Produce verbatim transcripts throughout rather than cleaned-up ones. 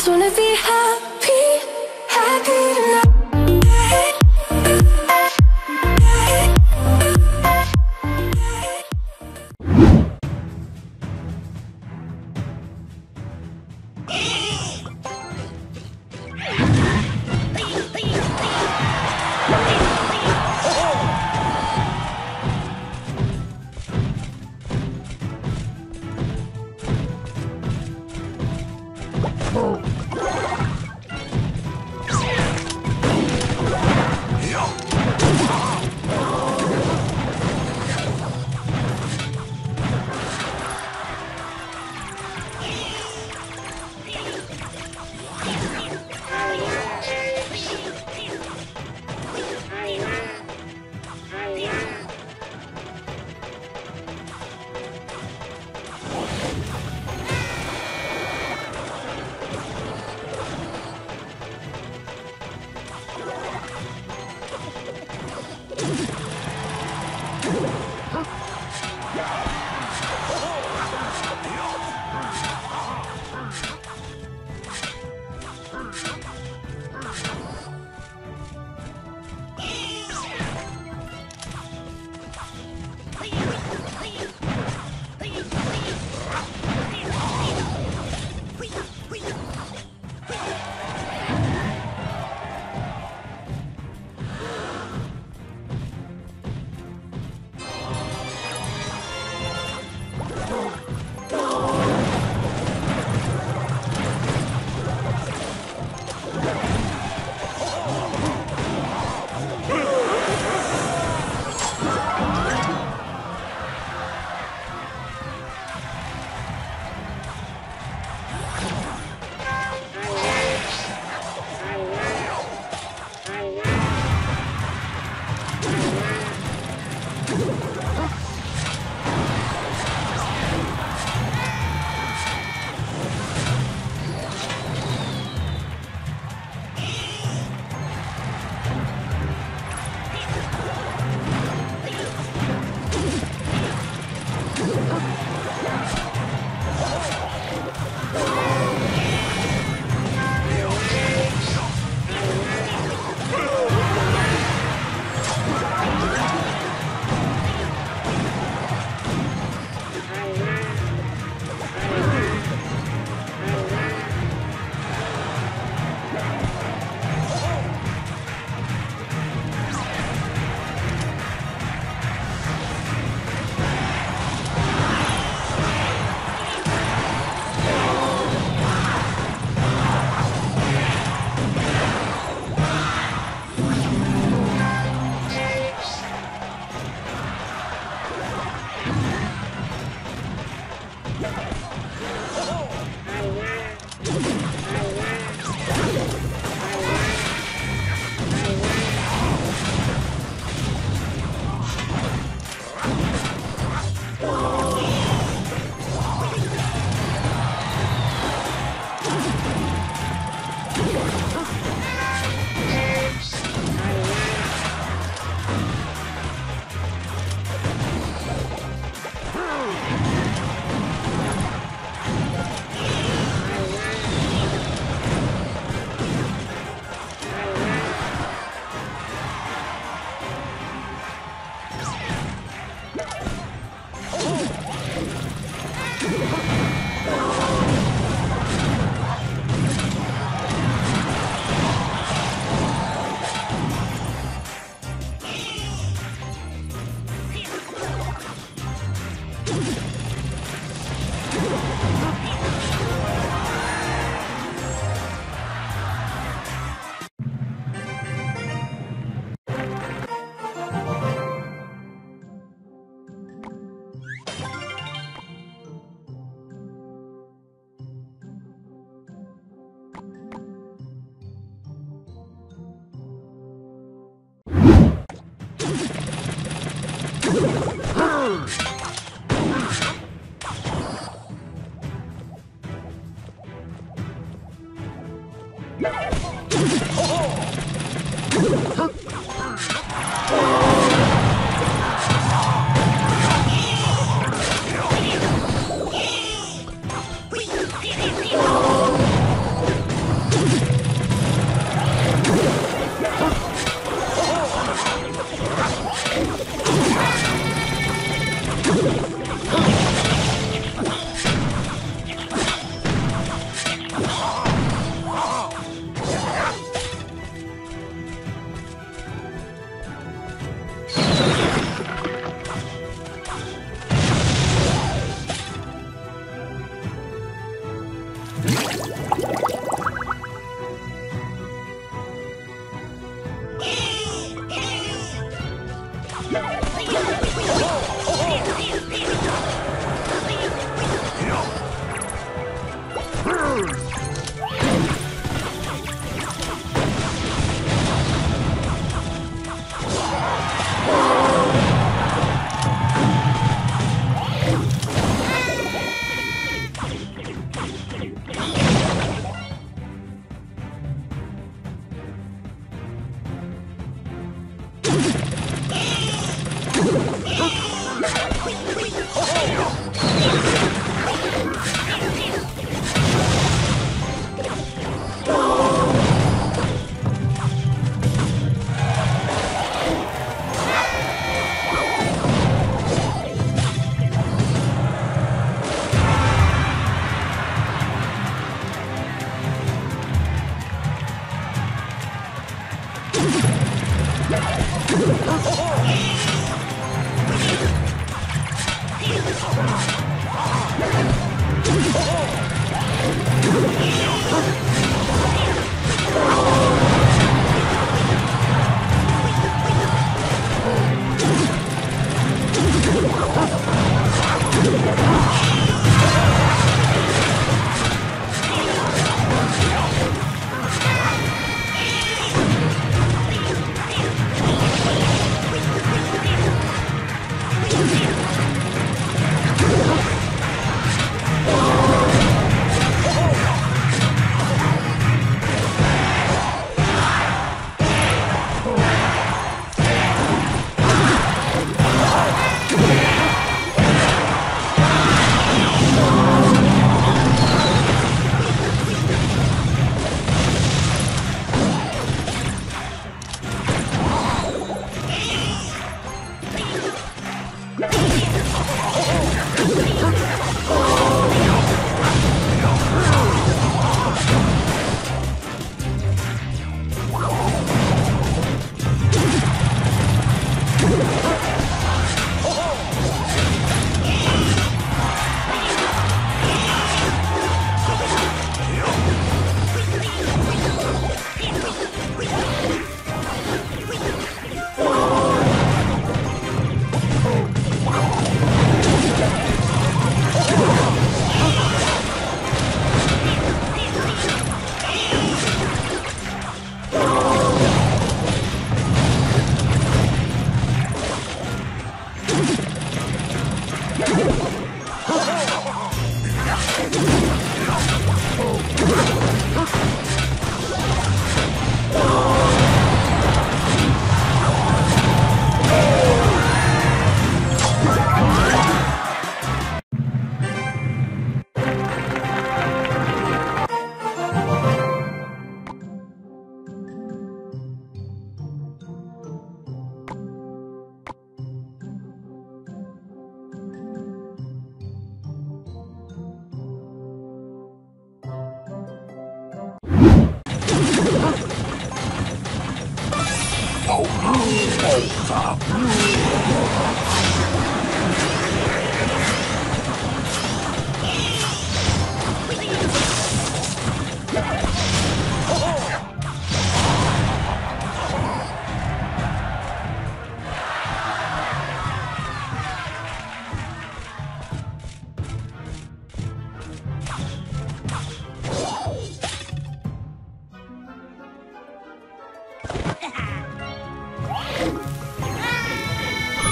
just wanna be happy, happy tonight.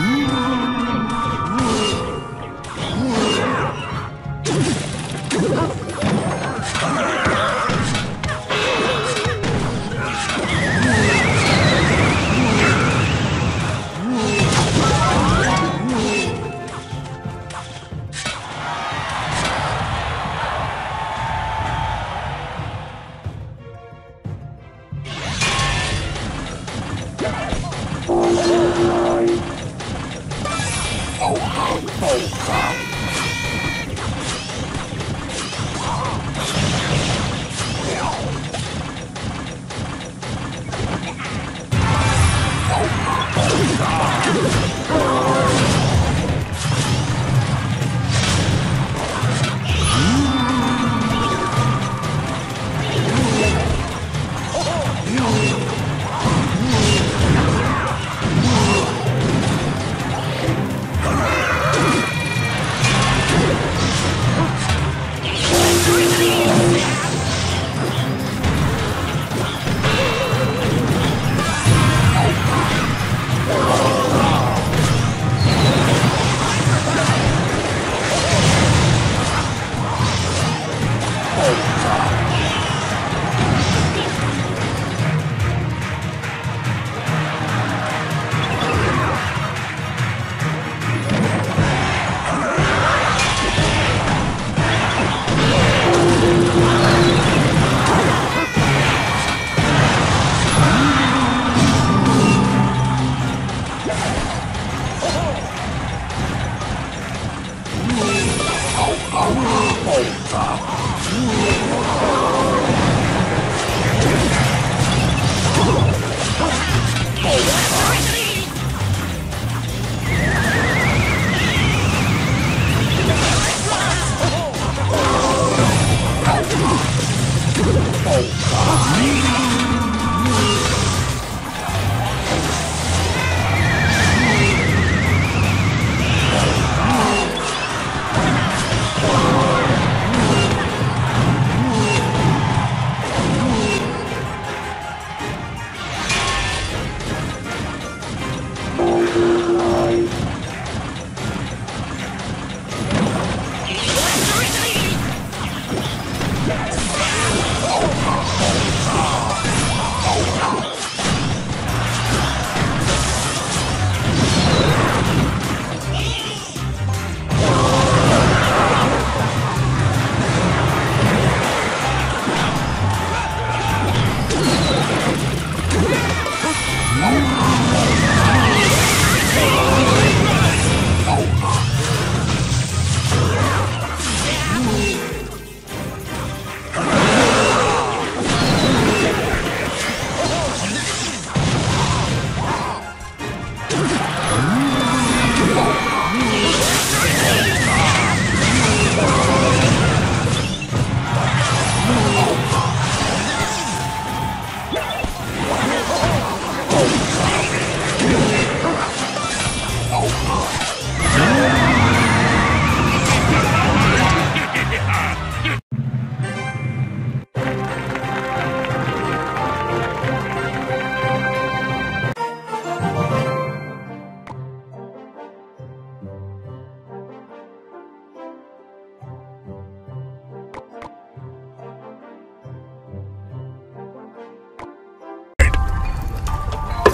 Mmm.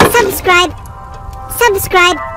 Subscribe, subscribe.